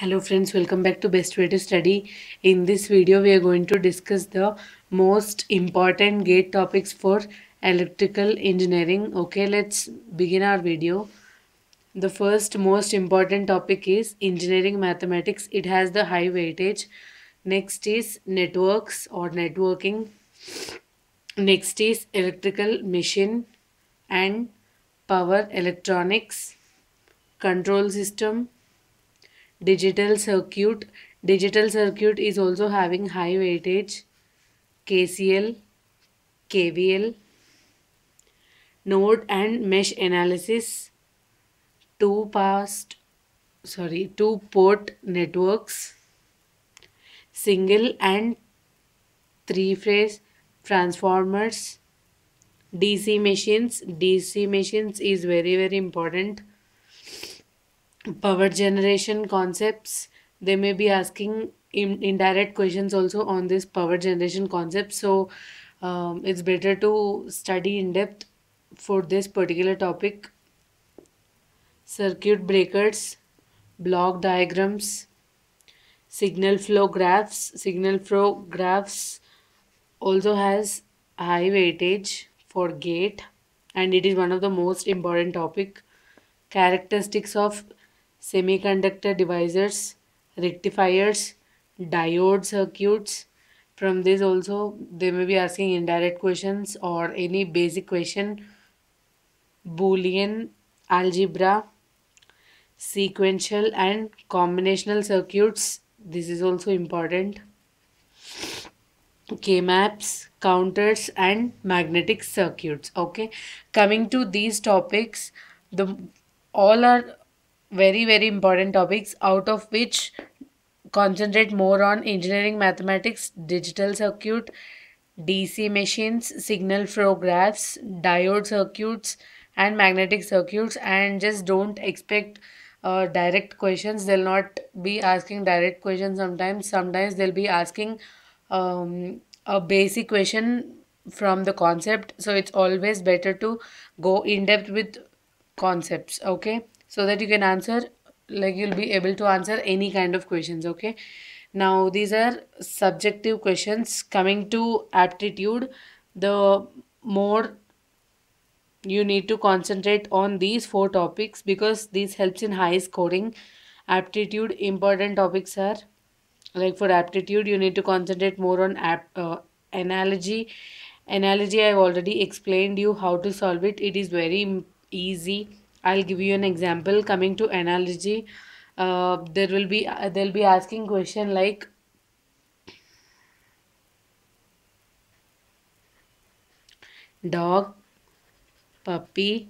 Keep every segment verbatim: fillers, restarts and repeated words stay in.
Hello friends, welcome back to Best Way to Study. In this video we are going to discuss the most important GATE topics for electrical engineering. Okay, let's begin our video. The first most important topic is engineering mathematics. It has the high weightage. Next is networks or networking. Next is electrical machine and power electronics, control system, digital circuit. Digital circuit is also having high weightage. K C L, K V L, node and mesh analysis, two past, sorry, two port networks, single and three phase transformers, D C machines. D C machines is very very important. Power generation concepts. They may be asking in, indirect questions also on this power generation concept. So um, it's better to study in depth for this particular topic. Circuit breakers, block diagrams, signal flow graphs. Signal flow graphs also has high weightage for GATE and it is one of the most important topic. Characteristics of semiconductor divisors, rectifiers, diode circuits. From this also they may be asking indirect questions or any basic question. Boolean algebra, sequential and combinational circuits. This is also important. K-maps, counters and magnetic circuits. Okay, coming to these topics, the all are very very important topics, out of which concentrate more on engineering mathematics, digital circuit, D C machines, signal flow graphs, diode circuits and magnetic circuits. And just don't expect uh, direct questions. They'll not be asking direct questions. Sometimes sometimes they'll be asking um, a basic question from the concept, so it's always better to go in depth with concepts, okay, so that you can answer, like you'll be able to answer any kind of questions. Okay, now these are subjective questions. Coming to aptitude, the more you need to concentrate on these four topics because these helps in high scoring. Aptitude, important topics are, like for aptitude you need to concentrate more on ap- uh, analogy. Analogy I've already explained you how to solve it. It is very important, easy. I'll give you an example. Coming to analogy, uh, there will be uh, they'll be asking question like dog, puppy.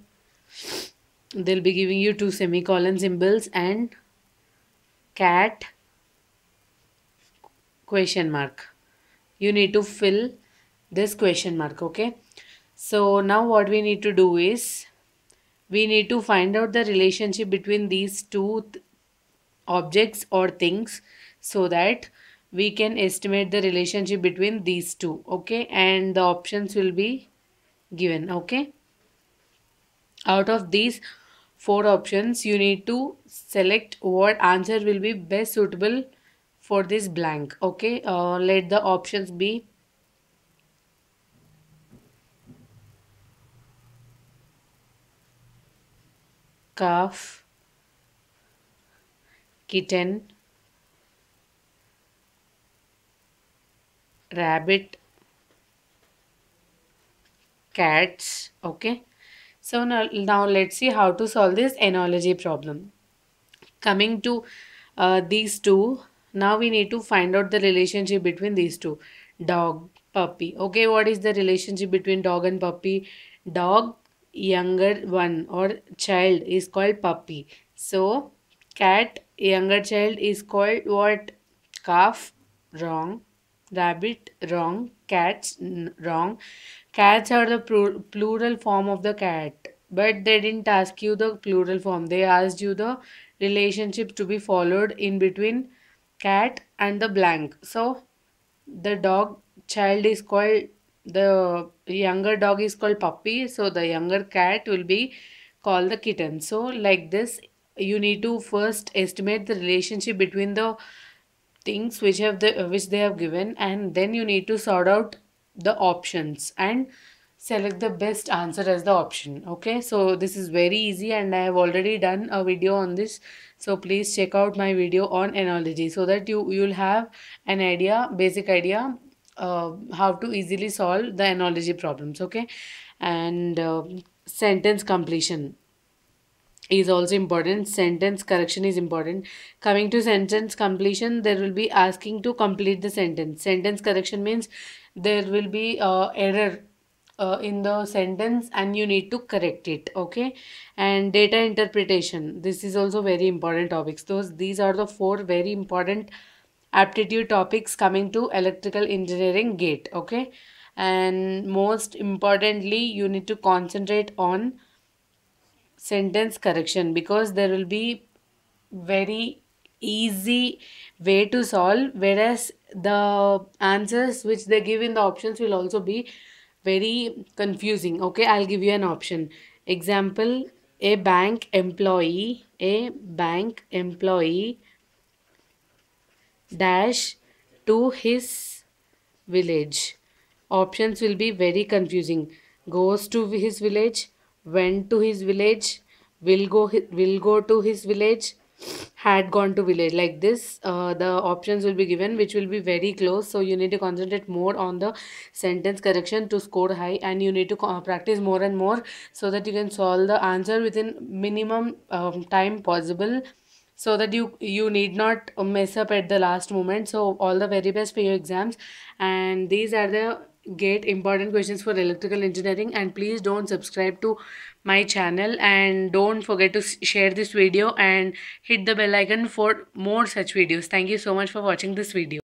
They'll be giving you two semicolon symbols and cat question mark. You need to fill this question mark. Okay, so now what we need to do is we need to find out the relationship between these two th- objects or things, so that we can estimate the relationship between these two. Okay, and the options will be given. Okay, out of these four options you need to select what answer will be best suitable for this blank. Okay, uh, let the options be calf, kitten, rabbit, cats. Okay, so now, now let's see how to solve this analogy problem. Coming to uh, these two, now we need to find out the relationship between these two, dog, puppy. Okay, what is the relationship between dog and puppy? Dog, younger one or child, is called puppy. So cat, younger child, is called what? Calf. Wrong. Rabbit. Wrong. Cats. Wrong. Cats are the pl plural form of the cat, but they didn't ask you the plural form. They asked you the relationship to be followed in between cat and the blank. So the dog child is called, the younger dog is called puppy, so the younger cat will be called the kitten. So like this you need to first estimate the relationship between the things which have the which they have given, and then you need to sort out the options and select the best answer as the option. Okay, so this is very easy and I have already done a video on this, so please check out my video on analogy so that you you'll have an idea, basic idea, uh, how to easily solve the analogy problems. Okay, and uh, sentence completion is also important. Sentence correction is important. Coming to sentence completion, there will be asking to complete the sentence. Sentence correction means there will be uh, error uh, in the sentence and you need to correct it. Okay, and data interpretation, this is also very important topics. Those these are the four very important aptitude topics coming to electrical engineering GATE. Okay, and most importantly you need to concentrate on sentence correction, because there will be very easy way to solve, whereas the answers which they give in the options will also be very confusing. Okay, I'll give you an option. Example, a bank employee, a bank employee dash to his village. Options will be very confusing. Goes to his village, went to his village, will go will go to his village, had gone to village. Like this uh, the options will be given which will be very close, so you need to concentrate more on the sentence correction to score high, and you need to practice more and more so that you can solve the answer within minimum um, time possible, so that you you need not mess up at the last moment. So all the very best for your exams, and these are the GATE important questions for electrical engineering. And please don't subscribe to my channel, and don't forget to share this video and hit the bell icon for more such videos. Thank you so much for watching this video.